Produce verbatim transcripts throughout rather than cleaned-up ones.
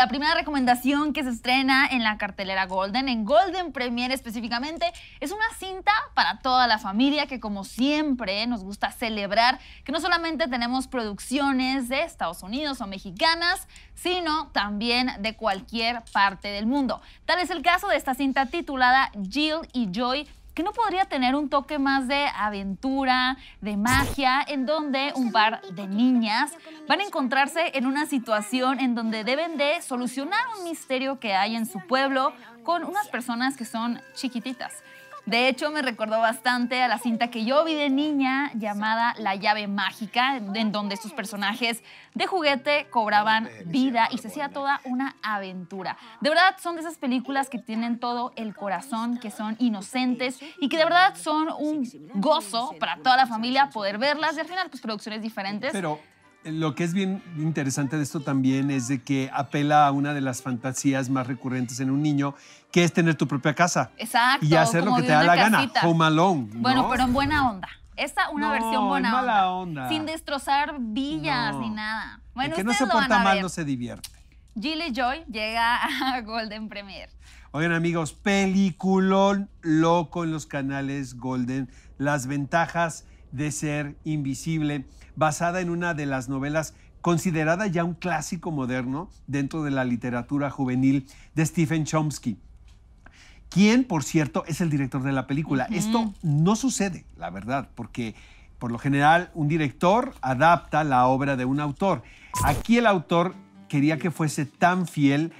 la primera recomendación que se estrena en la cartelera Golden, en Golden Premier específicamente, es una cinta para toda la familia que, como siempre, nos gusta celebrar que no solamente tenemos producciones de Estados Unidos o mexicanas, sino también de cualquier parte del mundo. Tal es el caso de esta cinta titulada Jill y Joy, que no podría tener un toque más de aventura, de magia, en donde un par de niñas van a encontrarse en una situación en donde deben de solucionar un misterio que hay en su pueblo con unas personas que son chiquititas. De hecho, me recordó bastante a la cinta que yo vi de niña llamada La Llave Mágica, en donde estos personajes de juguete cobraban vida y se hacía toda una aventura. De verdad, son de esas películas que tienen todo el corazón, que son inocentes y que de verdad son un gozo para toda la familia poder verlas. Y al final, pues, producciones diferentes. Pero lo que es bien interesante de esto también es de que apela a una de las fantasías más recurrentes en un niño, que es tener tu propia casa. Exacto. Y hacer lo que te da la gana. Home Alone, ¿no? Bueno, pero en buena onda. Esta una no, versión buena mala onda. onda. Sin destrozar villas no. ni nada. Bueno, el que no se porta mal no se divierte. Jill y Joy llega a Golden Premier. Oigan, amigos, peliculón loco en los canales Golden. Las ventajas de ser invisible, basada en una de las novelas considerada ya un clásico moderno dentro de la literatura juvenil de Stephen Chomsky, quien, por cierto, es el director de la película. Uh-huh. Esto no sucede, la verdad, porque por lo general un director adapta la obra de un autor. Aquí el autor quería que fuese tan fiel.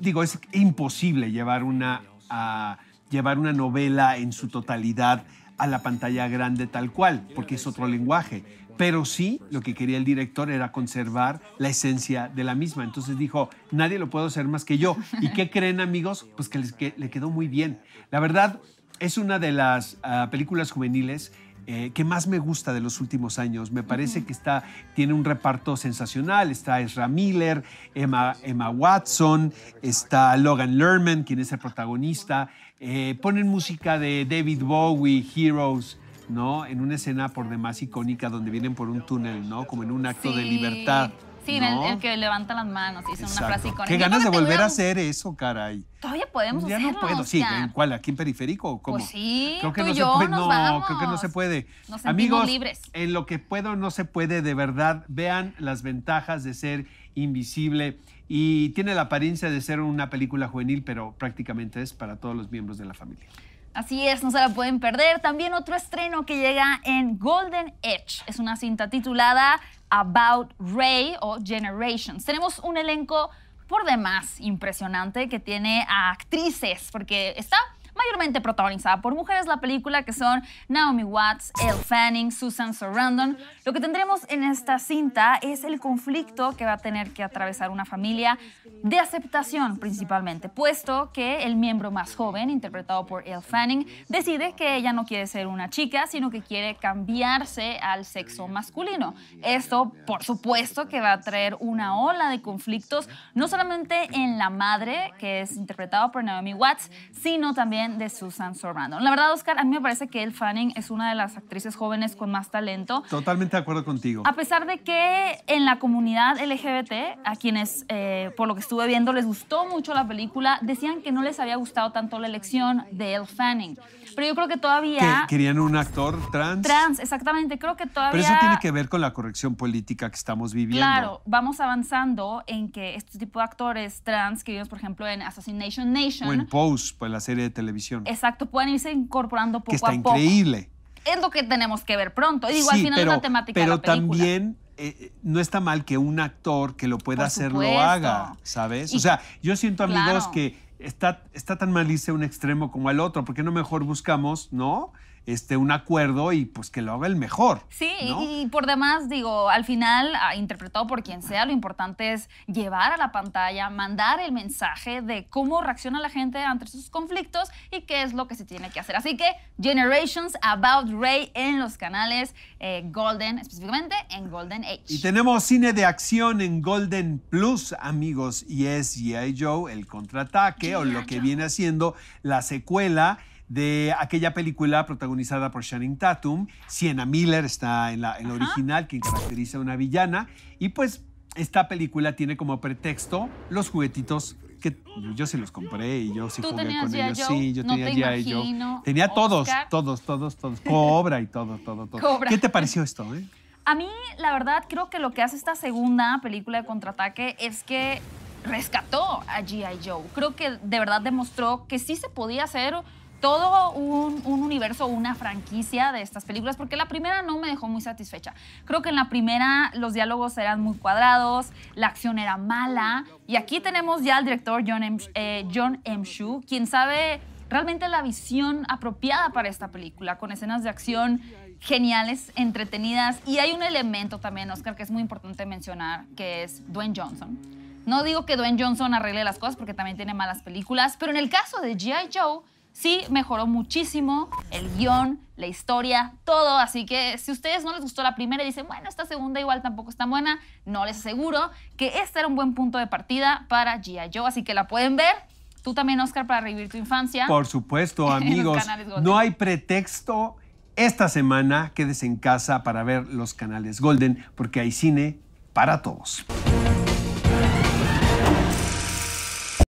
Digo, es imposible llevar una, a, llevar una novela en su totalidad a la pantalla grande tal cual, porque es otro lenguaje. Pero sí, lo que quería el director era conservar la esencia de la misma. Entonces dijo, nadie lo puede hacer más que yo. ¿Y qué creen, amigos? Pues que, les, que le quedó muy bien. La verdad, es una de las uh, películas juveniles eh, que más me gusta de los últimos años. Me parece que está, tiene un reparto sensacional. Está Ezra Miller, Emma, Emma Watson, está Logan Lerman, quien es el protagonista. Eh, ponen música de David Bowie, Heroes, ¿no? En una escena por demás icónica donde vienen por un túnel, ¿no? Como en un acto sí, de libertad. Sí, ¿no? el, el que levanta las manos y hizo una frase icónica. Qué ganas de volver a... a hacer eso, caray. Todavía podemos hacerlo. Ya hacernos, no puedo, sí. ¿En cuál? ¿Aquí en Periférico o cómo? Pues sí, creo que tú no y yo se puede. Nos no, vamos. Creo que no se puede. Nos sentimos amigos, libres. En lo que puedo no se puede, de verdad. Vean las ventajas de ser invisible. Y tiene la apariencia de ser una película juvenil, pero prácticamente es para todos los miembros de la familia. Así es, no se la pueden perder. También otro estreno que llega en Golden Edge es una cinta titulada About Ray o Generations. Tenemos un elenco por demás impresionante que tiene a actrices, porque está mayormente protagonizada por mujeres la película, que son Naomi Watts, Elle Fanning, Susan Sarandon. Lo que tendremos en esta cinta es el conflicto que va a tener que atravesar una familia de aceptación principalmente, puesto que el miembro más joven, interpretado por Elle Fanning, decide que ella no quiere ser una chica, sino que quiere cambiarse al sexo masculino. Esto, por supuesto, que va a traer una ola de conflictos, no solamente en la madre, que es interpretada por Naomi Watts, sino también de Susan Sarandon. La verdad, Oscar, a mí me parece que Elle Fanning es una de las actrices jóvenes con más talento. Totalmente de acuerdo contigo. A pesar de que en la comunidad L G B T, a quienes, eh, por lo que estuve viendo, les gustó mucho la película, decían que no les había gustado tanto la elección de Elle Fanning. Pero yo creo que todavía... ¿Que querían un actor trans? Trans, exactamente. Creo que todavía... Pero eso tiene que ver con la corrección política que estamos viviendo. Claro, vamos avanzando en que este tipo de actores trans que vimos, por ejemplo, en Assassination Nation... O en Pose, pues la serie de televisión. Exacto, pueden irse incorporando poco a poco. Que está increíble. Es lo que tenemos que ver pronto. Digo, sí, al final pero, es la temática de la película. Pero también eh, no está mal que un actor que lo pueda hacer lo haga, ¿sabes? Y, o sea, yo siento, amigos, claro. que está, está tan mal irse a un extremo como al otro. ¿Por qué no mejor buscamos, no? Este, un acuerdo y pues que lo haga el mejor. Sí, ¿no? Y por demás, digo, al final, interpretado por quien sea, lo importante es llevar a la pantalla, mandar el mensaje de cómo reacciona la gente ante sus conflictos y qué es lo que se tiene que hacer. Así que Generations, About Ray en los canales eh, Golden, específicamente en Golden Edge. Y tenemos cine de acción en Golden Plus, amigos, y es G I Joe, El contraataque, o lo que viene haciendo la secuela de aquella película protagonizada por Channing Tatum. Sienna Miller está en la, en la original, quien caracteriza a una villana. Y pues esta película tiene como pretexto los juguetitos que yo sí los compré y yo sí jugué con ellos. Joe? Sí, yo no tenía G I Joe. Tenía todos, todos, todos, todos. Cobra y todo, todo, todo. Cobra. ¿Qué te pareció esto, eh? A mí, la verdad, creo que lo que hace esta segunda película de Contraataque es que rescató a G I Joe. Creo que de verdad demostró que sí se podía hacer todo un, un universo, una franquicia de estas películas, porque la primera no me dejó muy satisfecha. Creo que en la primera los diálogos eran muy cuadrados, la acción era mala, y aquí tenemos ya al director Jon M. Eh, Jon M. Chu, quien sabe realmente la visión apropiada para esta película, con escenas de acción geniales, entretenidas, y hay un elemento también, Oscar, que es muy importante mencionar, que es Dwayne Johnson. No digo que Dwayne Johnson arregle las cosas porque también tiene malas películas, pero en el caso de G I Joe, sí, mejoró muchísimo el guión, la historia, todo. Así que si a ustedes no les gustó la primera y dicen, bueno, esta segunda igual tampoco es tan buena, no les aseguro que este era un buen punto de partida para G I Joe. Así que la pueden ver. Tú también, Oscar, para revivir tu infancia. Por supuesto, amigos. No hay pretexto esta semana. Quédese en casa para ver los canales Golden, porque hay cine para todos.